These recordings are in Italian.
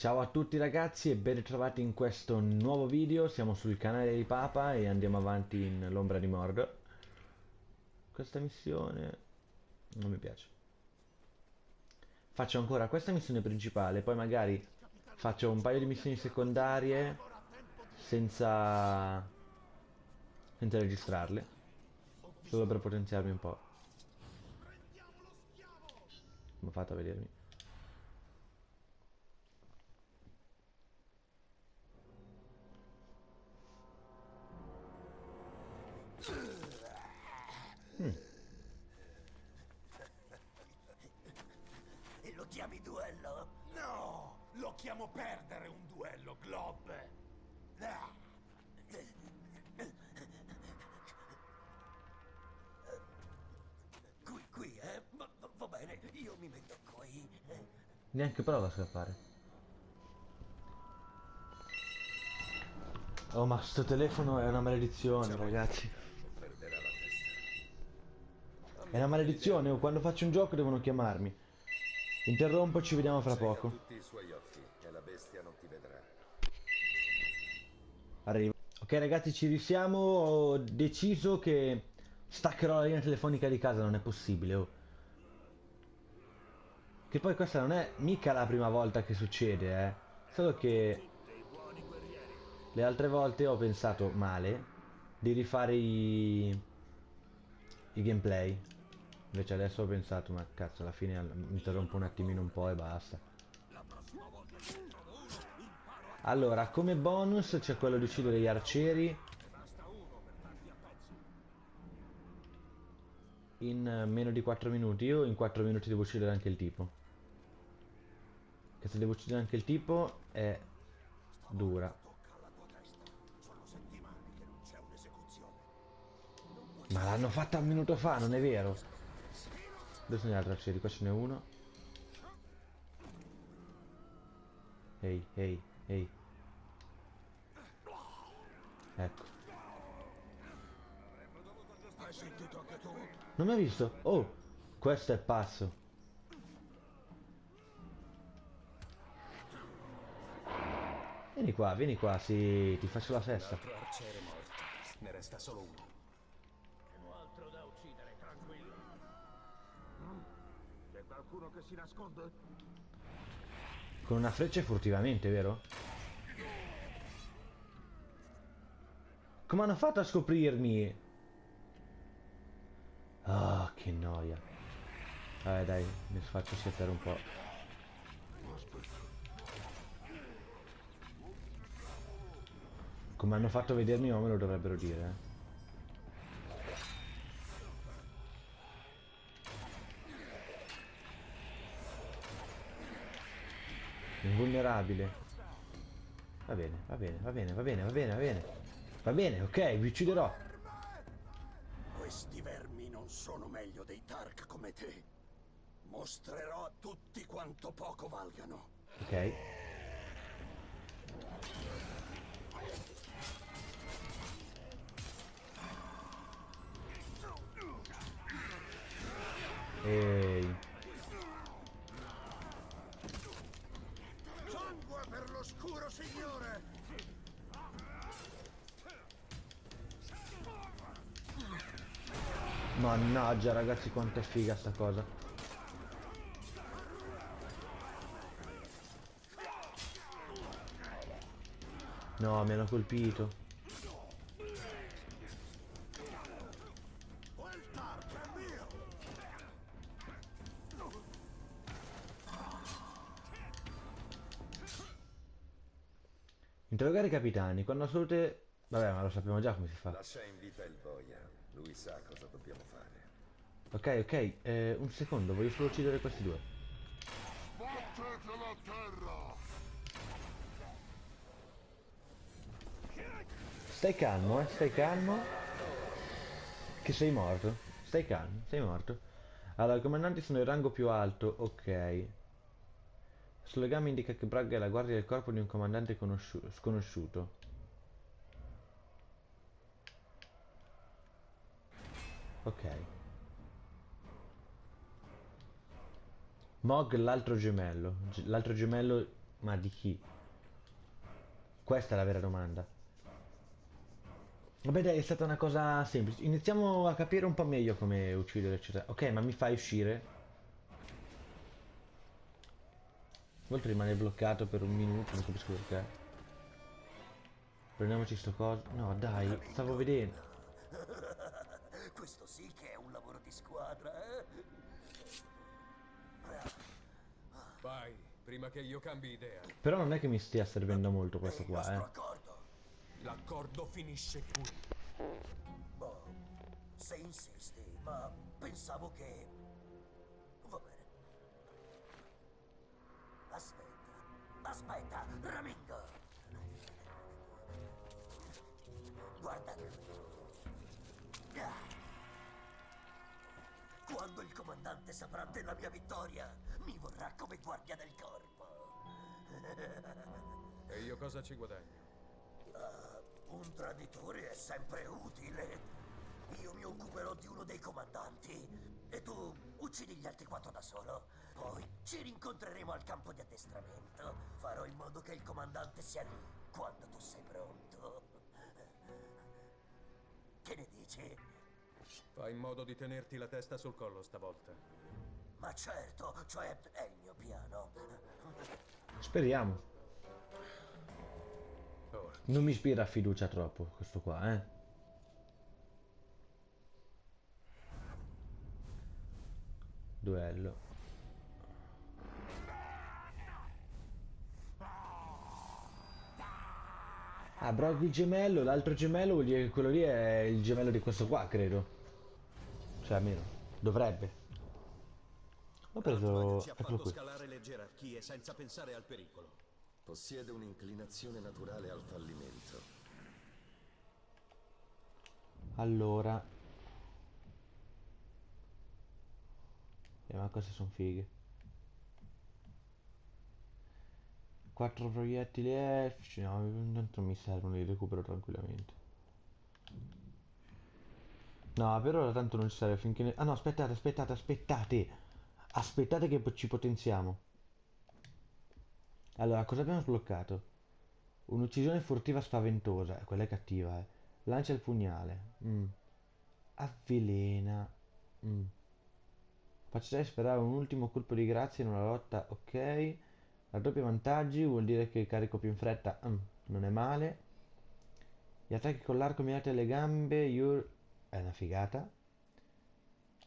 Ciao a tutti ragazzi e ben ritrovati in questo nuovo video. Siamo sul canale di Papa e andiamo avanti in L'Ombra di Mordor. Questa missione non mi piace. Faccio ancora questa missione principale, poi magari faccio un paio di missioni secondarie senza registrarle, solo per potenziarmi un po'. Come ho fatto a vedermi? E lo chiami duello? No, lo chiamo perdere un duello, Glob. Qui, va bene, io mi metto qui. Neanche prova a scappare. Oh, ma sto telefono è una maledizione, ragazzi. È una maledizione, o quando faccio un gioco devono chiamarmi. Interrompo, ci vediamo fra poco. Tutti i suoi occhi e la bestia non ti vedrà. Arrivo. Ok ragazzi, ci risiamo. Ho deciso che staccherò la linea telefonica di casa, non è possibile, oh. Che poi questa non è mica la prima volta che succede, solo che le altre volte ho pensato male di rifare i gameplay. Invece adesso ho pensato, ma cazzo, alla fine interrompo un attimino un po' e basta. Allora, come bonus c'è quello di uccidere gli arcieri in meno di 4 minuti. Io in 4 minuti devo uccidere anche il tipo. Che se devo uccidere anche il tipo è dura. Ma l'hanno fatta un minuto fa, non è vero? Dove sono gli altri arcieri? Qua ce n'è uno. Ehi. Ecco. Non mi ha visto? Oh, questo è pazzo. Vieni qua, sì, ti faccio la festa. Ne resta solo uno. Altro da uccidere, tranquillo. C'è qualcuno che si nasconde? Con una freccia furtivamente, vero? Come hanno fatto a scoprirmi? Ah, che noia. Vabbè dai, mi faccio schiattare un po'. Come hanno fatto a vedermi, non me lo dovrebbero dire, Invulnerabile. Va bene, ok, vi ucciderò. Questi vermi non sono meglio dei Tark come te. Mostrerò a tutti quanto poco valgano. Ok. Ehi. Per l'oscuro signore. Mannaggia ragazzi, quanto è figa sta cosa. No, mi hanno colpito. Interrogare i capitani, quando assolute... Vabbè, ma lo sappiamo già come si fa. Lascia in vita il boia, lui sa cosa dobbiamo fare. Ok, un secondo, voglio solo uccidere questi due. Sbattete la terra! Stai calmo, stai calmo. Che sei morto. Stai calmo, sei morto. Allora, i comandanti sono il rango più alto, ok. Sul legame indica che Brogg è la guardia del corpo di un comandante sconosciuto. Ok. Mog, l'altro gemello. L'altro gemello Ma di chi? Questa è la vera domanda. Vabbè dai, è stata una cosa semplice. Iniziamo a capire un po' meglio come uccidere eccetera. Ok, ma mi fai uscire? Oltre rimane bloccato per un minuto, non capisco perché. Prendiamoci sto coso. No dai, stavo vedendo. Questo sì che è un lavoro di squadra, eh? Vai, prima che io cambi idea. Però non è che mi stia servendo molto questo qua, eh. L'accordo finisce qui. Boh, se insisti, ma pensavo che... Va bene. Aspetta, aspetta, Ramingo! Guarda! Quando il comandante saprà della mia vittoria, mi vorrà come guardia del corpo. E io cosa ci guadagno? Un traditore è sempre utile. Io mi occuperò di uno dei comandanti e tu uccidi gli altri quattro da solo. Poi ci rincontreremo al campo di addestramento. Farò in modo che il comandante sia lì quando tu sei pronto. Che ne dici? Fai in modo di tenerti la testa sul collo stavolta. Ma certo, cioè è il mio piano. Speriamo. Non mi ispira fiducia troppo questo qua, eh. Duello. Ah, Brogg il gemello, l'altro gemello vuol dire che quello lì è il gemello di questo qua, credo. Cioè almeno dovrebbe. Ho preso. Ci ha fatto scalare le gerarchie senza pensare al pericolo. Possiede un'inclinazione naturale al fallimento. Allora. Ma queste sono fighe. 4 proiettili elfici. No, intanto mi servono, li recupero tranquillamente. No, per ora tanto non ci serve finché ne... Ah no, aspettate, aspettate, aspettate. Aspettate che ci potenziamo. Allora, cosa abbiamo sbloccato? Un'uccisione furtiva spaventosa. Quella è cattiva, eh. Lancia il pugnale. Avvelena. Facciate sperare un ultimo colpo di grazia in una lotta, ok. Raddoppia vantaggi, vuol dire che carico più in fretta, non è male. Gli attacchi con l'arco mirati alle gambe, è una figata.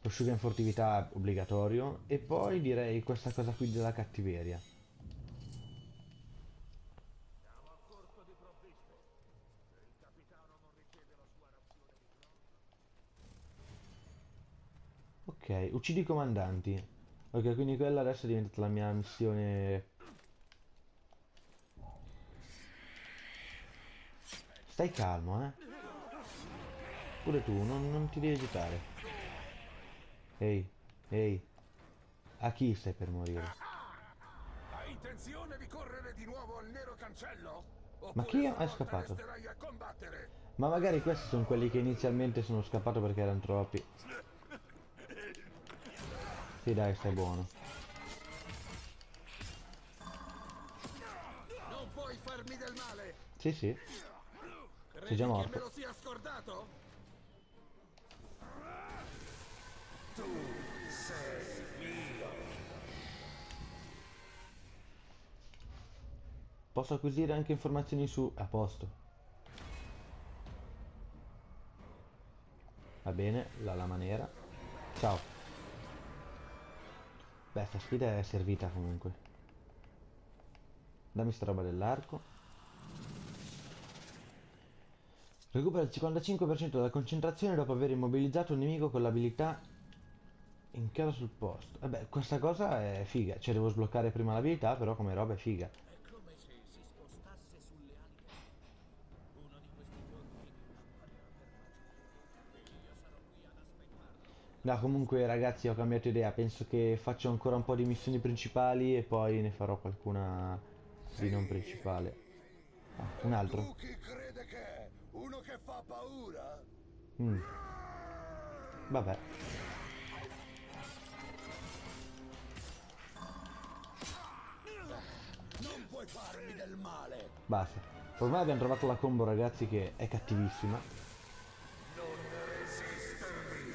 Prosciuga in furtività obbligatorio. E poi direi questa cosa qui della cattiveria. Siamo a corto di provviste. Il capitano non richiede la sua razione di ok, uccidi i comandanti. Ok, quindi quella adesso è diventata la mia missione. Stai calmo, eh. Pure tu, non ti devi agitare. Ehi, ehi. A chi stai per morire? Hai intenzione di correre di nuovo al nero cancello? Ma chi è scappato? Ma magari questi sono quelli che inizialmente sono scappato perché erano troppi. Sì dai, stai buono. Non puoi farmi del male. Sì, sì. Sei già morto. Credi che me lo sia scordato? Tu sei mio. Posso acquisire anche informazioni su... A posto. Va bene, la lama nera. Ciao. Beh, sta sfida è servita comunque. Dammi sta roba dell'arco. Recupera il 55% della concentrazione dopo aver immobilizzato un nemico con l'abilità in casa sul posto. Vabbè, questa cosa è figa. Cioè, devo sbloccare prima l'abilità, però come roba è figa. È come se si spostasse sulle ali. Uno di questi giorni apparirà per magia. E io sarò qui ad aspettarlo. No, comunque ragazzi, ho cambiato idea, penso che faccio ancora un po' di missioni principali e poi ne farò qualcuna di non principale. Ah, un altro. Tu chi crede che è? Uno che fa paura? Vabbè. Non puoi vuoi farmi del male? Basta. Ormai abbiamo trovato la combo, ragazzi, che è cattivissima. Non resistermi.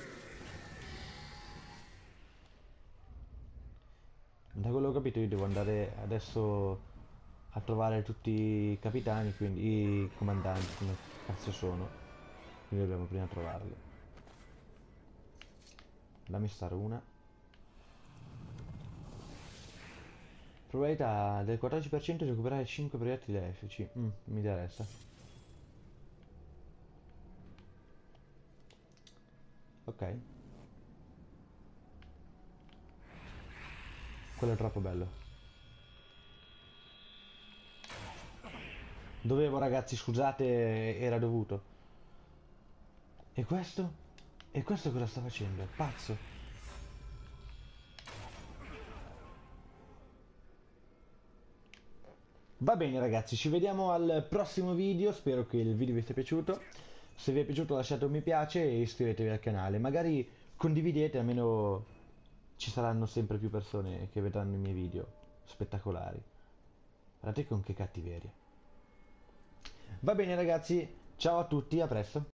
Da quello che ho capito io devo andare adesso a trovare tutti i capitani, quindi i comandanti, come cazzo sono. Quindi dobbiamo prima trovarli. Dammi sta runa. Probabilità del 14% di recuperare 5 proiettili efici. Mi interessa. Ok. Quello è troppo bello. Dovevo, ragazzi, scusate, era dovuto. E questo? E questo cosa sta facendo? È pazzo. Va bene, ragazzi, ci vediamo al prossimo video, spero che il video vi sia piaciuto. Se vi è piaciuto lasciate un mi piace e iscrivetevi al canale, magari condividete, almeno ci saranno sempre più persone che vedranno i miei video spettacolari. Guardate con che cattiveria. Va bene, ragazzi, ciao a tutti, a presto.